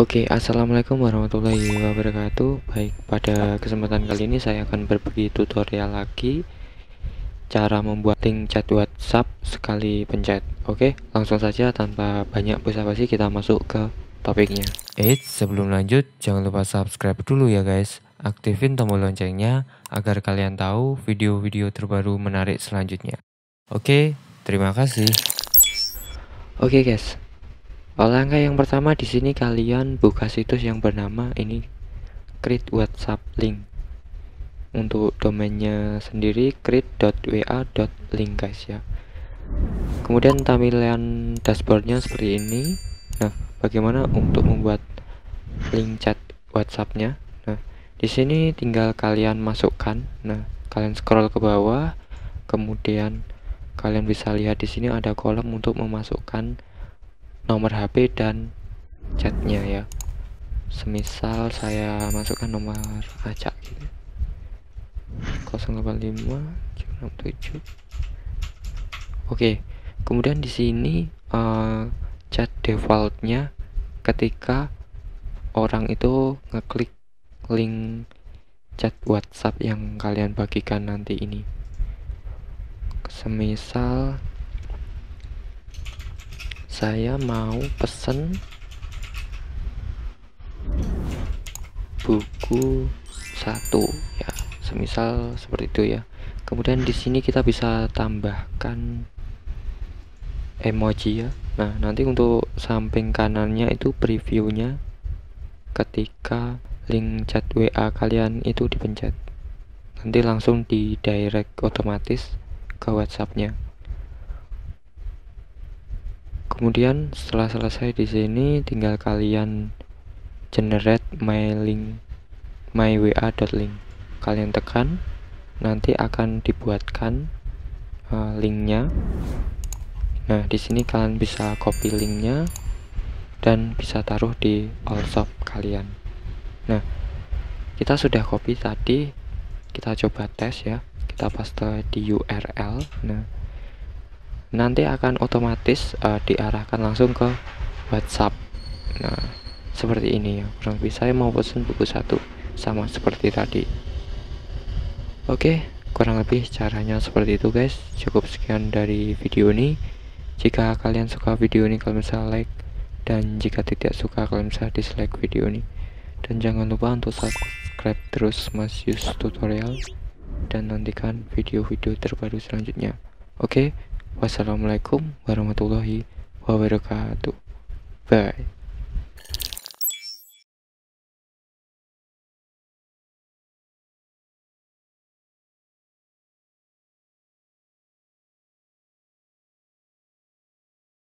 Oke, assalamualaikum warahmatullahi wabarakatuh. Baik, pada kesempatan kali ini saya akan berbagi tutorial lagi cara membuat link chat WhatsApp sekali pencet. Oke, langsung saja tanpa banyak basa-basi kita masuk ke topiknya. Sebelum lanjut jangan lupa subscribe dulu ya guys. Aktifin tombol loncengnya agar kalian tahu video-video terbaru menarik selanjutnya. Oke, terima kasih. Oke guys. Langkah yang pertama di sini kalian buka situs yang bernama ini create WhatsApp link. Untuk domainnya sendiri create.wa.link guys ya. Kemudian tampilan dashboardnya seperti ini. Nah, bagaimana untuk membuat link chat WhatsAppnya? Nah, di sini tinggal kalian masukkan. Nah, kalian scroll ke bawah, kemudian kalian bisa lihat di sini ada kolom untuk memasukkan nomor HP dan chatnya ya. Semisal saya masukkan nomor acak gitu. 08567. Oke, kemudian di sini chat defaultnya ketika orang itu ngeklik link chat WhatsApp yang kalian bagikan nanti ini. Semisal saya mau pesen buku satu ya, semisal seperti itu ya. Kemudian di sini kita bisa tambahkan emoji ya. Nah, nanti untuk samping kanannya itu previewnya ketika link chat WA kalian itu dipencet, nanti langsung di direct otomatis ke WhatsAppnya. Kemudian setelah selesai di sini tinggal kalian generate mywa.link. Kalian tekan, nanti akan dibuatkan linknya. Nah, di sini kalian bisa copy linknya dan bisa taruh di all shop kalian. Nah, kita sudah copy tadi, kita coba tes ya. Kita paste di URL. Nah, nanti akan otomatis diarahkan langsung ke WhatsApp. Nah, seperti ini ya. Kurang lebih saya mau pesen buku satu, sama seperti tadi. Oke, kurang lebih caranya seperti itu guys. Cukup sekian dari video ini. Jika kalian suka video ini kalian bisa like, dan jika tidak suka kalian bisa dislike video ini. Dan jangan lupa untuk subscribe terus Masyus Tutorial, dan nantikan video-video terbaru selanjutnya. Oke. Wassalamualaikum warahmatullahi wabarakatuh. Bye.